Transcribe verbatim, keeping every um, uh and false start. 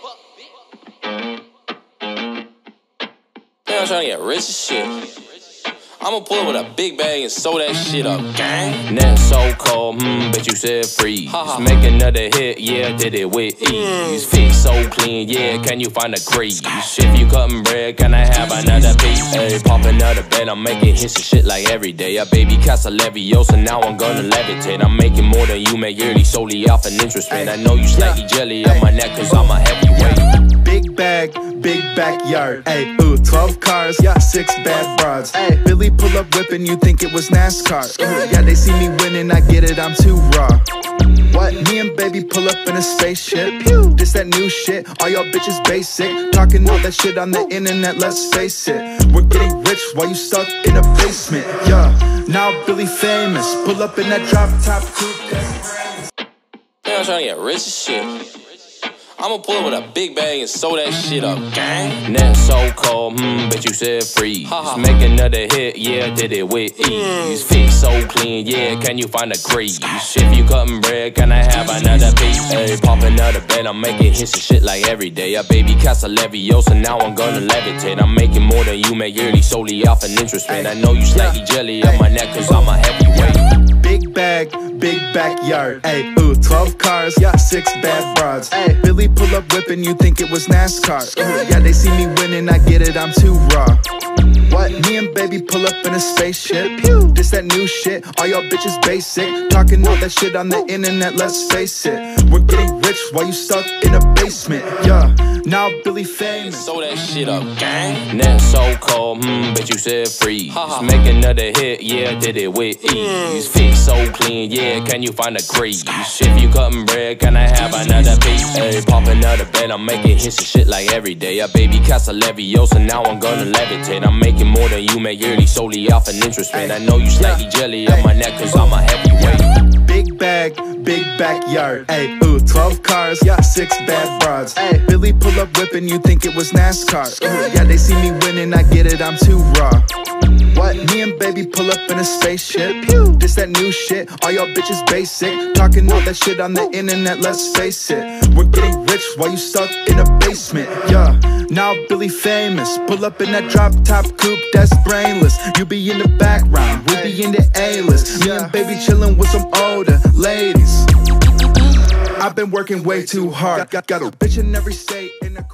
I'm trying to get rich as shit. I'ma pull up with a big bag and sew that shit up, gang. Net so cold, hmm, bet you said freeze. Ha-ha. Make another hit, yeah, did it with ease. Mm. Fit so clean, yeah, can you find a crease? If you cutting bread, can I have another piece? Hey, pop another bed, I'm making hits and shit like every day. A baby cast a Leviosa, now I'm gonna levitate. I'm making more than you make yearly, solely off an interest rate. I know you slightly jelly on my neck, cause I'm a heavyweight. Big bag, big backyard, ayy, ooh, twelve cars, yeah, six bad broads, ayy. Billy pull up whippin', you think it was NASCAR, ooh, yeah, they see me winning, I get it, I'm too raw. What? Me and baby pull up in a spaceship, pew. This that new shit, all y'all bitches basic, talking all that shit on the internet, let's face it. We're getting rich while you stuck in a basement, yeah, now Billy famous, pull up in that drop top coupe. Yeah, I'm tryna get rich as shit. I'ma pull up with a big bag and sew that shit up, gang. Net so cold, hmm, bet you said freeze. Ha-ha. Make another hit, yeah, did it with ease. Mm. Fit so clean, yeah, can you find a crease? If you cutting bread, can I have another piece? Hey, pop another bed, I'm making hits and shit like every day. A baby cast a Leviosa, now I'm gonna levitate. I'm making more than you make yearly, solely off an interest rate. I know you slightly jelly on my neck, cause I'm a heavyweight. Big bag, big backyard, ayy, ooh, twelve cars, yeah, six bad broads, ayy. Billy pull up whippin', you think it was NASCAR, ooh, yeah, they see me winning, I get it, I'm too raw. What? Me and baby pull up in a spaceship, pew. This that new shit, all y'all bitches basic, talking all that shit on the internet, let's face it. We're getting rich while you stuck in a basement, yeah, now Billy famous. Sew that shit up, gang. Net so cold, hmm, bet you said freeze. Ha-ha. Make another hit, yeah, did it with ease. Mm. Fit so clean, yeah, can you find a crease? If you cutting bread, can I have another piece? Hey, pop another bed, I'm making hits and shit like every day. A baby cast a Leviosa, now I'm gonna levitate. I'm making more than you make yearly, solely off an interest rate. I know you slightly jelly on my neck, cause I'm a heavyweight. Big bag, big backyard, ayy, ooh, twelve cars, yeah, six bad broads, ayy. Billy pull up whippin', you think it was NASCAR, ooh, yeah, they see me winning, I get it, I'm too raw. What? Me and baby pull up in a spaceship, pew. This that new shit, all y'all bitches basic, talking all that shit on the internet, let's face it. We're getting rich while you stuck in a basement, yeah, now Billy famous, pull up in that drop top coupe that's brainless. You be in the background, we be in the A-list, me and baby chillin' with some older ladies. I've been working way too hard, got, got, got a bitch in every state in the crib.